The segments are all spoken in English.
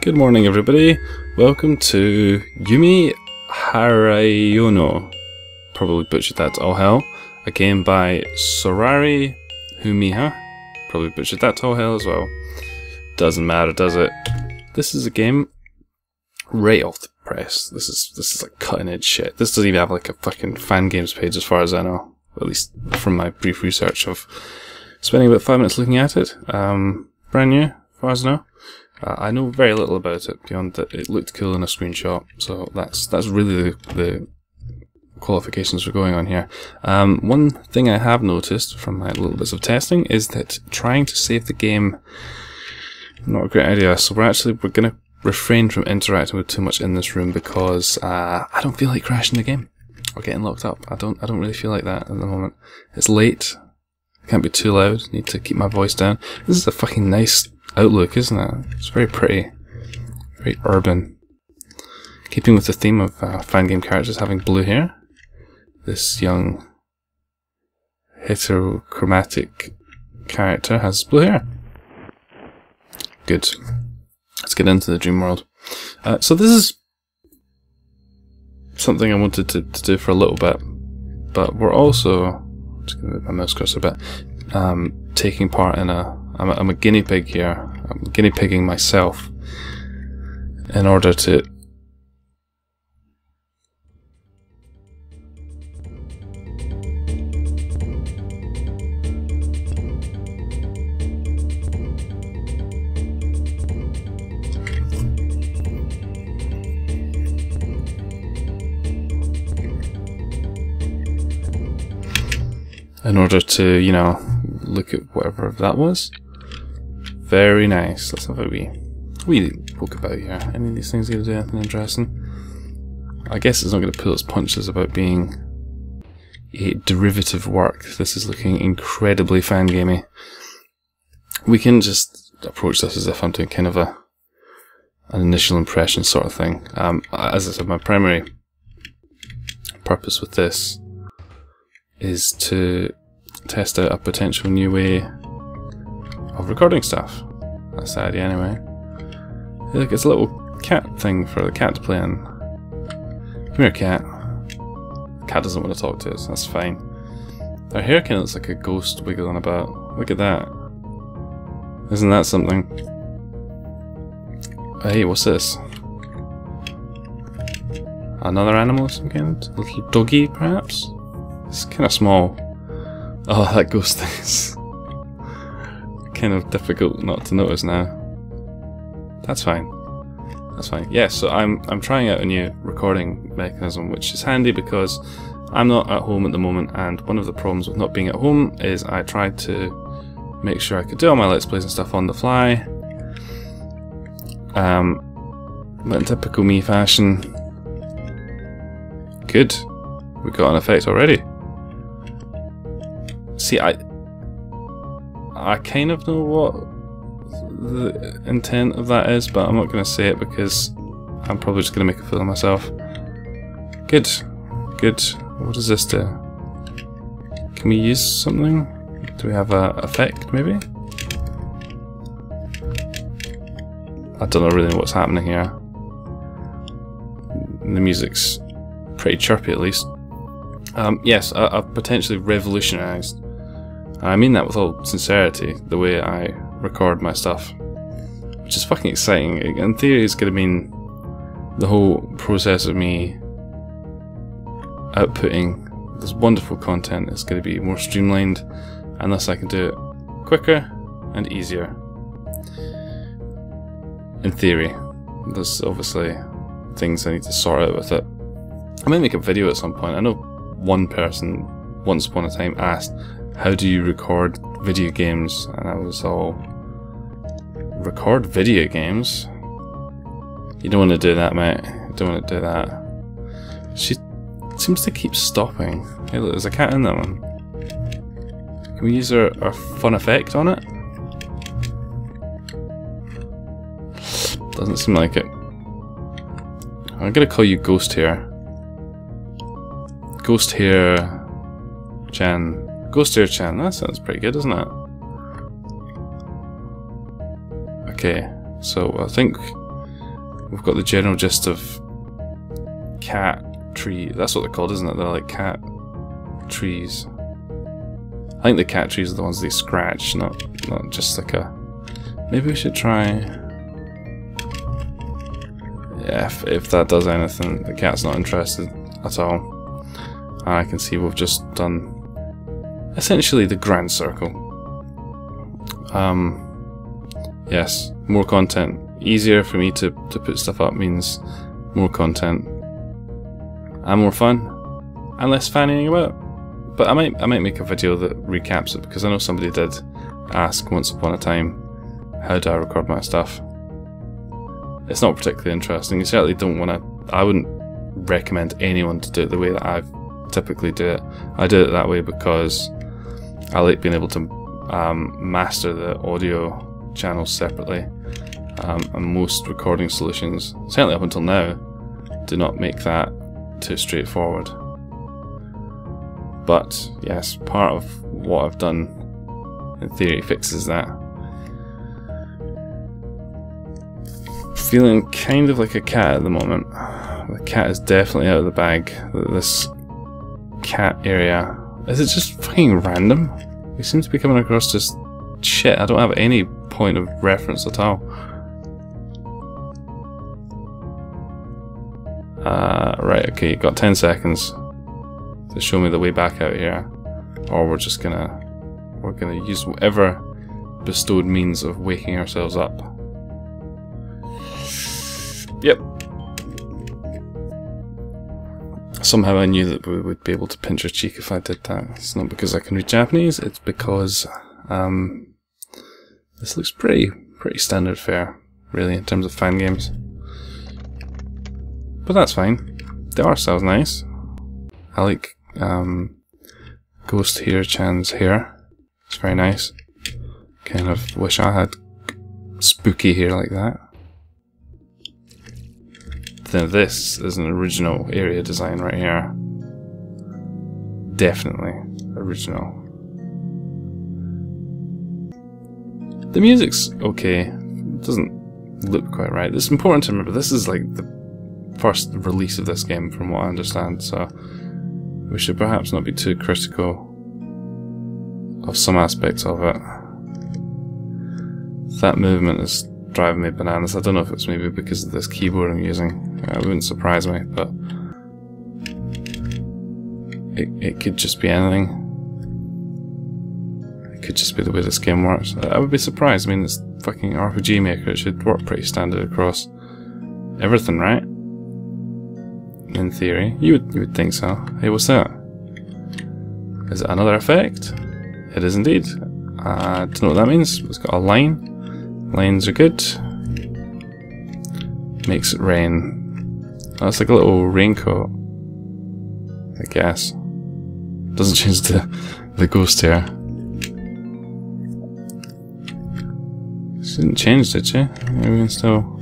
Good morning everybody, welcome to Yumi Harayono, probably butchered that to all hell, a game by Sorari Humiha, probably butchered that to all hell as well, doesn't matter does it? This is a game right off the press, this is like cutting edge shit, this doesn't even have like a fucking fan games page as far as I know, at least from my brief research of spending about 5 minutes looking at it, brand new as far as I know. I know very little about it beyond that it looked cool in a screenshot, so that's really the qualifications for going on here. One thing I have noticed from my little bits of testing is that trying to save the game, not a great idea. So we're gonna refrain from interacting with too much in this room because I don't feel like crashing the game or getting locked up. I don't really feel like that at the moment. It's late. I can't be too loud. Need to keep my voice down. This is a fucking nice outlook, isn't it? It's very pretty, very urban. Keeping with the theme of fan game characters having blue hair, this young heterochromatic character has blue hair. Good. Let's get into the dream world. So this is something I wanted to do for a little bit, but we're also, I'm just going to move my mouse cursor a bit, taking part in a I'm a guinea pig here. I'm guinea pigging myself in order to you know, look at whatever that was. Very nice. Let's have a wee poke about here. Any of these things going to do anything interesting? I guess it's not going to pull its punches about being a derivative work. This is looking incredibly fangamey. We can just approach this as if I'm doing kind of an initial impression sort of thing. As I said, my primary purpose with this is to test out a potential new way of recording stuff. That's the idea anyway. Look, it's a little cat thing for the cat to play in. Come here, cat. Cat doesn't want to talk to us, that's fine. Her hair kind of looks like a ghost wiggling about. Look at that. Isn't that something? Hey, what's this? Another animal of some kind? A little doggy, perhaps? It's kind of small. Oh, that ghost thing's kind of difficult not to notice now. That's fine. That's fine. Yeah, so I'm trying out a new recording mechanism, which is handy because I'm not at home at the moment, and one of the problems with not being at home is I tried to make sure I could do all my Let's Plays and stuff on the fly. But in typical me fashion. Good. We've got an effect already. See, I kind of know what the intent of that is, but I'm not going to say it because I'm probably just going to make a fool of myself. Good. Good. What does this do? Can we use something? Do we have a effect, maybe? I don't know really what's happening here. The music's pretty chirpy, at least. Yes, I've potentially revolutionised, and I mean that with all sincerity, the way I record my stuff, which is fucking exciting. In theory it's going to mean the whole process of me outputting this wonderful content is going to be more streamlined, and thus I can do it quicker and easier. In theory. There's obviously things I need to sort out with it. I might make a video at some point. I know one person once upon a time asked, how do you record video games? And I was all, record video games? You don't want to do that, mate. You don't want to do that. She seems to keep stopping. Hey look, there's a cat in that one. Can we use our fun effect on it? Doesn't seem like it. I'm gonna call you Ghost Hair. Ghost Hair Chan. Ghost Hair Chan, that sounds pretty good, doesn't it? Okay, so I think We've got the general gist of cat tree. That's what they're called, isn't it? They're like cat trees. I think the cat trees are the ones they scratch, not just like a... Maybe we should try... Yeah, if that does anything, the cat's not interested at all. And I can see we've just done essentially the grand circle. Yes, more content. Easier for me to put stuff up means more content. And more fun. And less fanning about. But I might make a video that recaps it, because I know somebody did ask once upon a time, how do I record my stuff? It's not particularly interesting. You certainly don't want to... I wouldn't recommend anyone to do it the way that I typically do it. I do it that way because I like being able to master the audio channels separately. And most recording solutions, certainly up until now, do not make that too straightforward. But yes, part of what I've done in theory fixes that. Feeling kind of like a cat at the moment. The cat is definitely out of the bag. This cat area. Is it just fucking random? We seem to be coming across just shit. I don't have any point of reference at all. Right, okay, you've got 10 seconds. To show me the way back out here, or we're just gonna use whatever bestowed means of waking ourselves up. Yep. Somehow I knew that we would be able to pinch her cheek if I did that. It's not because I can read Japanese. It's because this looks pretty standard fare, really, in terms of fan games. But that's fine. The art style's nice. I like Ghost Hero-chan's hair. It's very nice. Kind of wish I had spooky hair like that. Then this is an original area design right here. Definitely original. The music's okay. It doesn't look quite right. It's important to remember this is like the first release of this game from what I understand, so we should perhaps not be too critical of some aspects of it. That movement is driving me bananas. I don't know if it's maybe because of this keyboard I'm using. It wouldn't surprise me, but it could just be anything. It could just be the way this game works. I would be surprised. I mean, it's fucking RPG Maker. It should work pretty standard across everything, right? In theory, you would think so. Hey, what's that? Is it another effect? It is indeed. I don't know what that means. It's got a line. Lines are good. Makes it rain. Oh, that's like a little raincoat, I guess. Doesn't change the ghost hair. She didn't change, did she? Maybe we can still...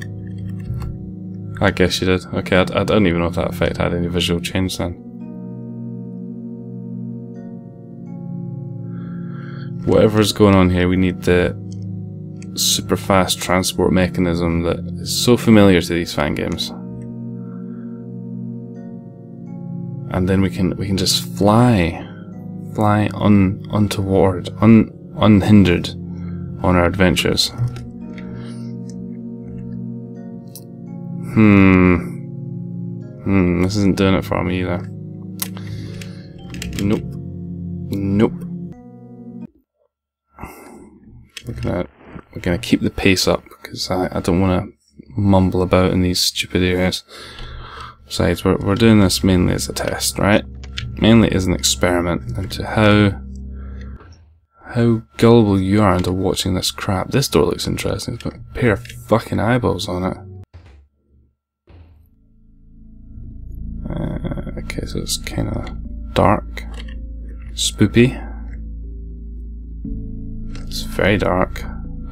I guess you did. Okay, I don't even know if that effect had any visual change then. Whatever's going on here, we need the super fast transport mechanism that is so familiar to these fan games. And then we can just fly untoward, unhindered on our adventures. This isn't doing it for me either. Nope. Nope. We're gonna keep the pace up, because I don't want to mumble about in these stupid areas. Besides, we're doing this mainly as a test, right? Mainly as an experiment into how gullible you are into watching this crap. This door looks interesting. It's got a pair of fucking eyeballs on it. Okay, so it's kind of dark, spoopy. It's very dark.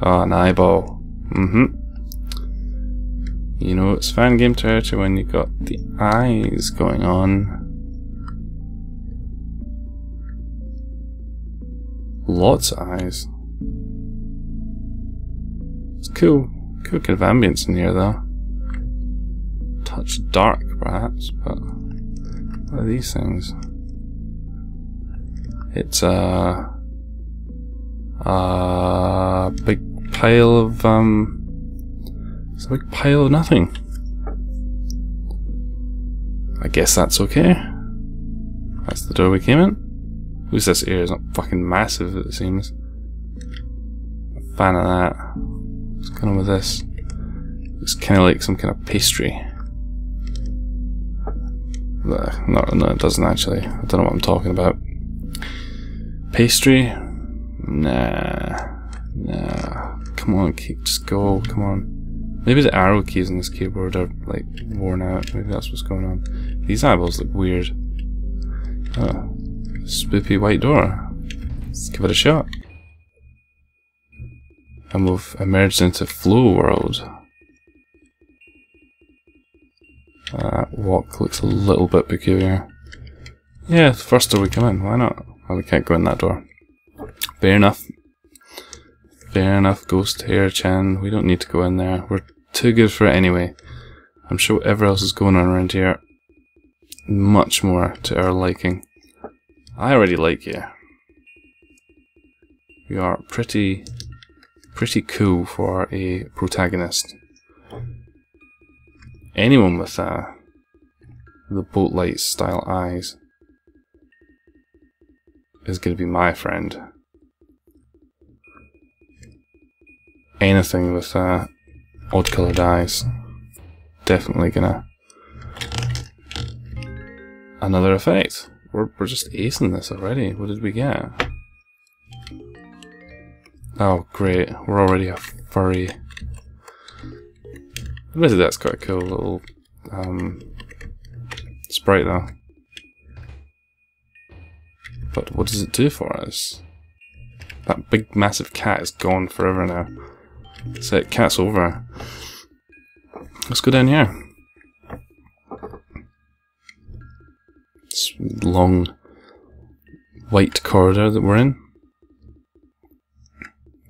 Oh, an eyeball. You know, it's fan game territory when you got the eyes going on. Lots of eyes. It's cool. Cool kind of ambience in here, though. touch dark, perhaps, but what are these things? It's a big pile of it's a big pile of nothing. I guess that's okay. That's the door we came in. Who's this area? It's not fucking massive, it seems. I'm a fan of that. What's going on with this? It's kind of like some kind of pastry. No, it doesn't actually. I don't know what I'm talking about. Pastry? Nah. Come on, just go, come on. Maybe the arrow keys on this keyboard are, like, worn out. Maybe that's what's going on. These eyeballs look weird. Oh. Spoopy white door. Let's give it a shot. And we've emerged into Flow World. That walk looks a little bit peculiar. Yeah, the first door we come in, why not? Oh, we can't go in that door. Fair enough. Fair enough, Ghost Hair Chan. We don't need to go in there. We're too good for it anyway. I'm sure whatever else is going on around here, much more to our liking. I already like you. You are pretty cool for a protagonist. Anyone with the boat light style eyes is going to be my friend. Anything with odd coloured eyes, definitely gonna. Another effect. We're just acing this already. What did we get? Oh great, we're already a furry. Admittedly, that's quite a cool little sprite, though. But what does it do for us? That big, massive cat is gone forever now. So cat's over. Let's go down here. This long, white corridor that we're in.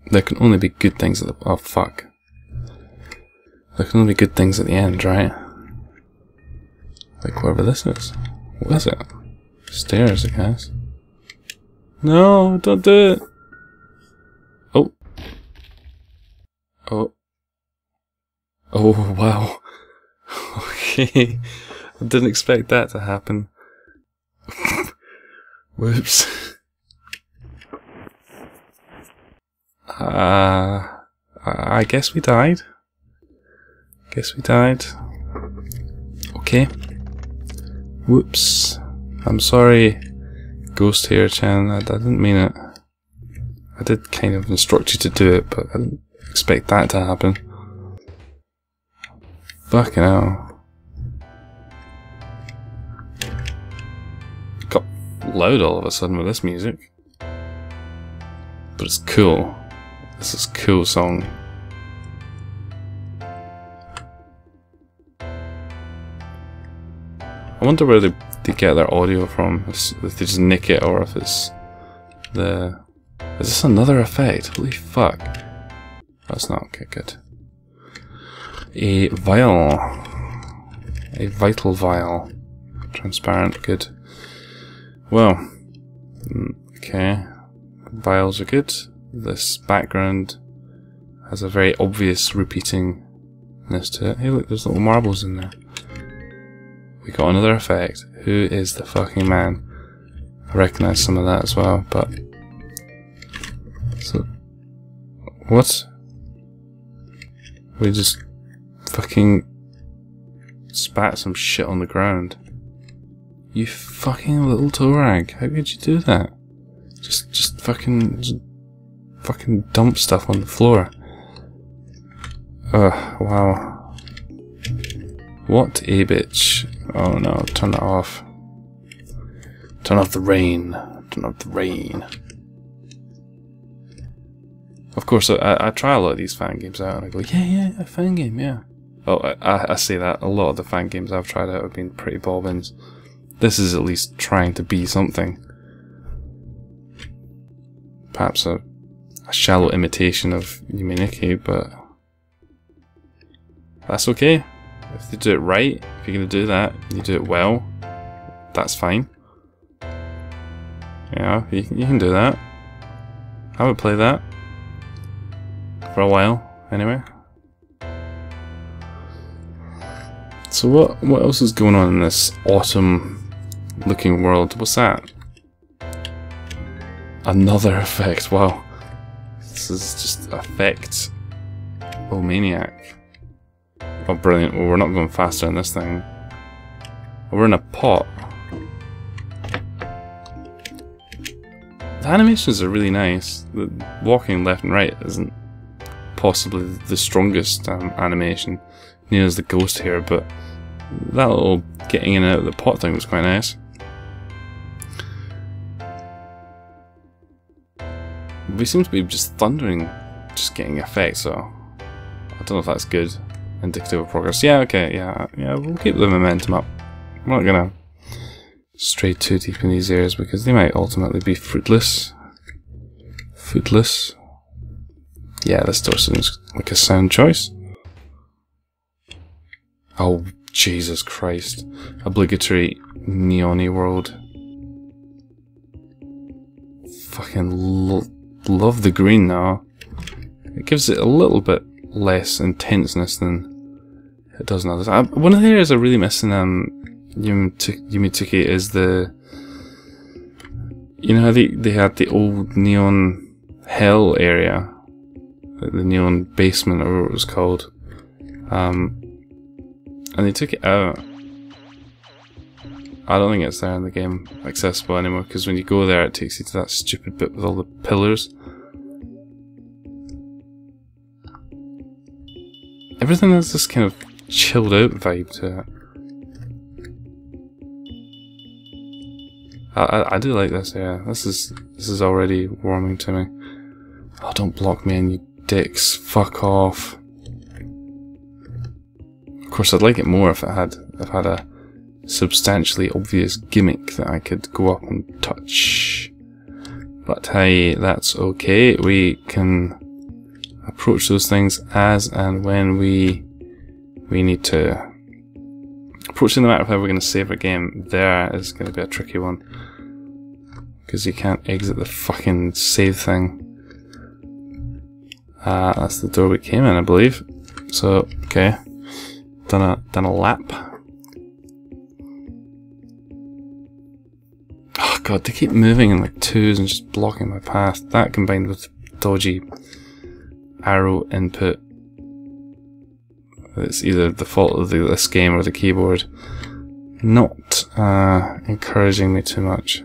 There can only be good things at the... Oh, fuck. There can only be good things at the end, right? Like whatever this is. What is it? Stairs, I guess. No, don't do it! Oh. Oh. Oh, wow. Okay. I didn't expect that to happen. Whoops. I guess we died. Okay. Whoops. I'm sorry, Ghost Hair Chan. I didn't mean it. I did kind of instruct you to do it, but I didn't expect that to happen. Fucking hell. It got loud all of a sudden with this music. But it's cool. This is a cool song. I wonder where they get their audio from, if they just nick it or if it's the... Is this another effect? Holy fuck. That's not okay, good. A vial. A vital vial. Transparent, good. Well, okay. Vials are good. This background has a very obvious repeatingness to it. Hey look, there's little marbles in there. We got another effect. Who is the fucking man? I recognise some of that as well, but... So... What? We just... fucking... spat some shit on the ground. You fucking little toe rag. How could you do that? Just fucking... Just fucking dump stuff on the floor. Ugh, wow. What a bitch. Oh no, turn that off. Turn off the rain. Turn off the rain. Of course, I try a lot of these fan games out and I go, yeah, a fan game, yeah. Oh, I say that. A lot of the fan games I've tried out have been pretty bobbins. This is at least trying to be something. Perhaps a shallow imitation of Yume Nikki, but... That's okay. If they do it right, If you're going to do that, you do it well. That's fine. Yeah, you can do that. I would play that. For a while, anyway. So what else is going on in this autumn looking world? What's that? Another effect, wow. This is just effect. Oh, maniac. Oh, brilliant. Well, we're not going faster in this thing. We're in a pot. The animations are really nice. The walking left and right isn't possibly the strongest animation, near as the ghost here, but that little getting in and out of the pot thing was quite nice. We seem to be just thundering, just getting effects, so I don't know if that's good. Indicative of progress. Yeah, okay, yeah, we'll keep the momentum up. I'm not gonna stray too deep in these areas because they might ultimately be fruitless. Foodless. Yeah, this door seems like a sound choice. Oh, Jesus Christ. Obligatory neon-y world. Fucking love the green now. It gives it a little bit less intenseness than it does in others. One of the areas I really miss in Yume Nikki is the... You know how they had the old neon hell area? Like the neon basement or what it was called. And they took it out. I don't think it's there in the game accessible anymore, because when you go there it takes you to that stupid bit with all the pillars. Everything has this kind of chilled out vibe to it. I do like this area. This is already warming to me. Oh, don't block me in, you dicks. Fuck off. Of course, I'd like it more if it had a substantially obvious gimmick that I could go up and touch. But hey, that's okay. We can approach those things as and when we need to. Approaching the matter of how we're going to save our game there is going to be a tricky one. Because you can't exit the fucking save thing. That's the door we came in, I believe. So, okay. Done a lap. Oh god, they keep moving in like twos and just blocking my path. That combined with dodgy arrow input. It's either the fault of this game or the keyboard. Not encouraging me too much.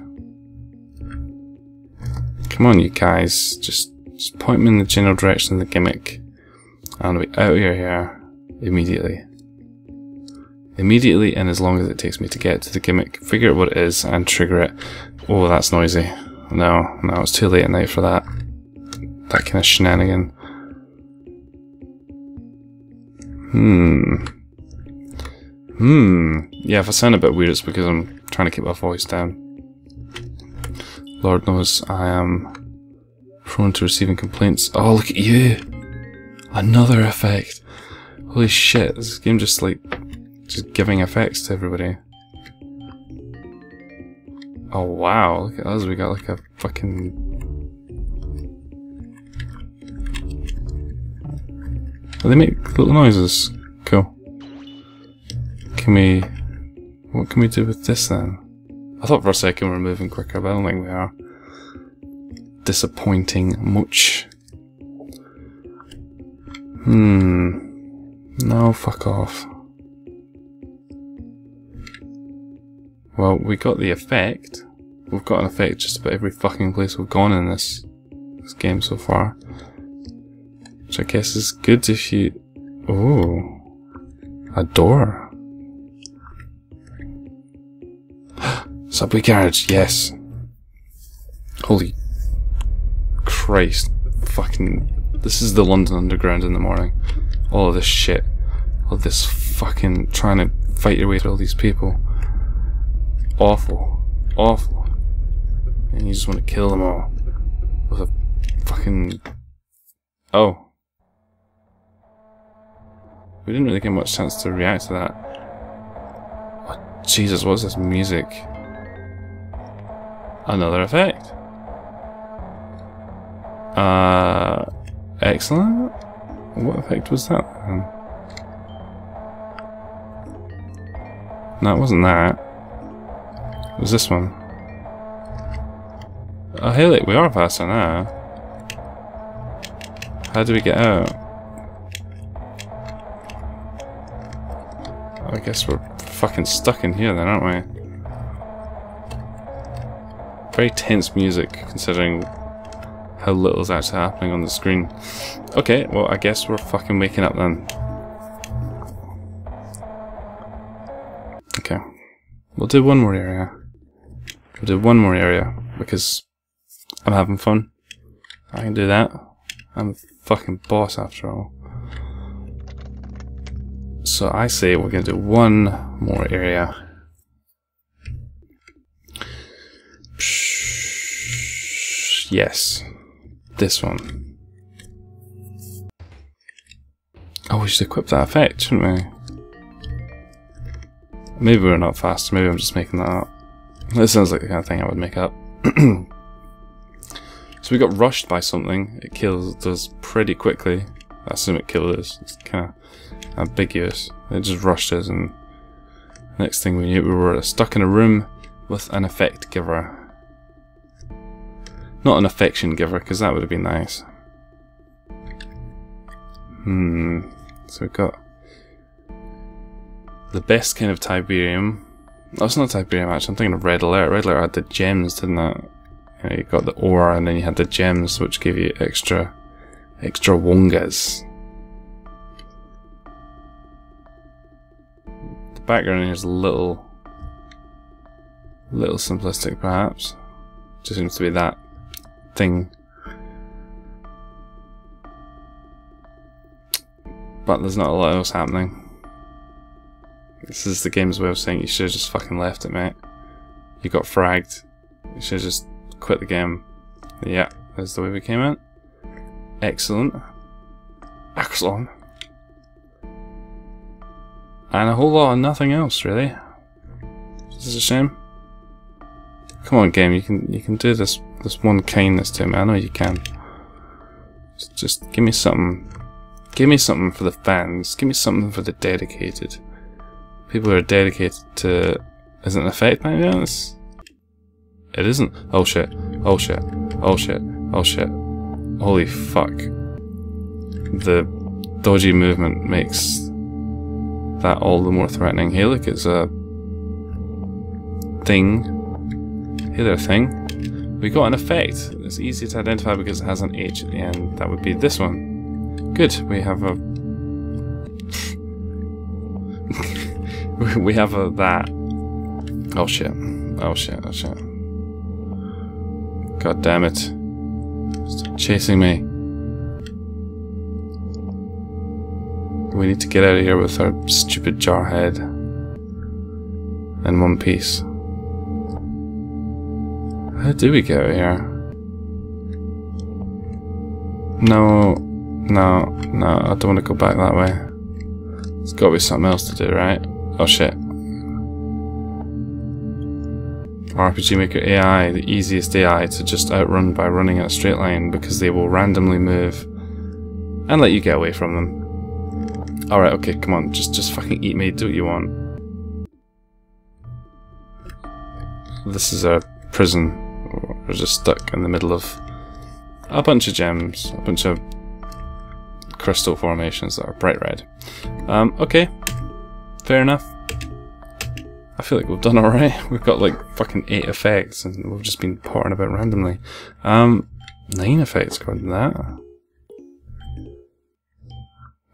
Come on you guys, just point me in the general direction of the gimmick. And I'll be out of your hair immediately. Immediately, and as long as it takes me to get to the gimmick, figure out what it is and trigger it. Oh, that's noisy. No, it's too late at night for that. That kind of shenanigan. Yeah, if I sound a bit weird, it's because I'm trying to keep my voice down. Lord knows I am prone to receiving complaints. Oh, look at you! Another effect! Holy shit, this game just like... just giving effects to everybody. Oh wow, look at us, we got like a fucking... Oh, they make little noises. Cool. Can we... what can we do with this then? I thought for a second we were moving quicker, but I don't think we are. Disappointing much. No, fuck off. Well, we got the effect. We've got an effect just about every fucking place we've gone in this game so far. Which I guess is good if you... Oh, a door. Subway garage, yes. Holy Christ. Fucking... This is the London Underground in the morning. All of this shit. All of this fucking... trying to fight your way through all these people. Awful. Awful. And you just want to kill them all. With a fucking... Oh. We didn't really get much chance to react to that. Oh, Jesus, what's this music? Another effect. Excellent. What effect was that then? No, it wasn't that. It was this one. Oh, hey, look, we are faster now. How do we get out? I guess we're fucking stuck in here then, aren't we? Very tense music, considering how little is actually happening on the screen. Okay, well, I guess we're fucking waking up then. Okay. We'll do one more area. We'll do one more area, because I'm having fun. I can do that. I'm a fucking boss after all. So I say we're gonna do one more area. Yes. This one. Oh, we should equip that effect, shouldn't we? Maybe we're not fast, maybe I'm just making that up. This sounds like the kind of thing I would make up. So we got rushed by something, it kills us pretty quickly. I assume it killed us, it's kind of ambiguous. It just rushed us and next thing we knew we were stuck in a room with an effect giver. Not an affection giver, because that would have been nice. So we've got the best kind of Tiberium. No, it's not Tiberium actually, I'm thinking of Red Alert. Red Alert had the gems, didn't it? You know, you got the ore and then you had the gems, which gave you extra wongas. The background here is a little simplistic perhaps. Just seems to be that thing. But there's not a lot else happening. This is the game's way of saying you should have just fucking left it, mate. You got fragged. You should have just quit the game. Yeah, that's the way we came out. Excellent. Excellent. And a whole lot of nothing else, really. This is a shame. Come on, game, you can do this one kindness to me. I know you can. Just give me something. Give me something for the fans. Give me something for the dedicated. People who are dedicated to... Is it an effect like this? It isn't. Oh shit. Oh shit. Oh shit. Oh shit. Holy fuck. The dodgy movement makes that all the more threatening. Hey look, it's a... thing. Hey there, thing. We got an effect. It's easy to identify because it has an H at the end. That would be this one. Good. We have a... we have a that. Oh shit. Oh shit. Oh shit. God damn it. Stop chasing me. We need to get out of here with our stupid jarhead. In one piece. How do we get out here? No, no, no, I don't want to go back that way. There's got to be something else to do, right? Oh shit. RPG Maker AI, the easiest AI to just outrun by running at a straight line because they will randomly move and let you get away from them. Alright, okay, come on, just fucking eat me, do what you want. This is a prison. We're just stuck in the middle of a bunch of gems, a bunch of crystal formations that are bright red. Okay, fair enough. I feel like we've done alright. We've got like fucking 8 effects and we've just been potting about randomly. 9 effects according to that.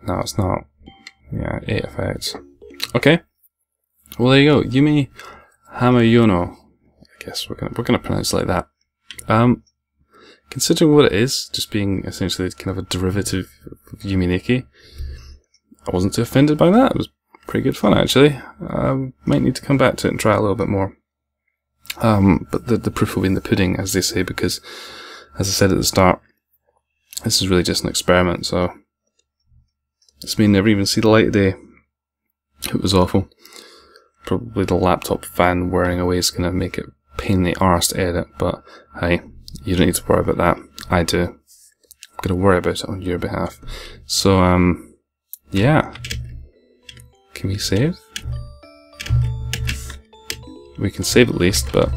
No, it's not. Yeah, 8 effects. Okay. Well, there you go. Yume Hameyono. Yes, we're gonna pronounce it like that. Considering what it is, just being essentially kind of a derivative of Yume Nikki, I wasn't too offended by that. It was pretty good fun actually. Might need to come back to it and try a little bit more. But the proof will be in the pudding, as they say, because as I said at the start, this is really just an experiment. So this may never even see the light of day. It was awful. probably the laptop fan whirring away is going to make it a pain in the arse to edit, but hey, you don't need to worry about that. I do. I'm going to worry about it on your behalf. So, yeah. Can we save? We can save at least, but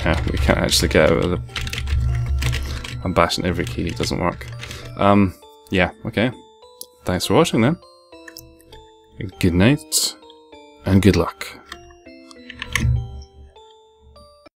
yeah, we can't actually get out of the... I'm bashing every key, it doesn't work. Yeah, okay. Thanks for watching then. Good night, and good luck.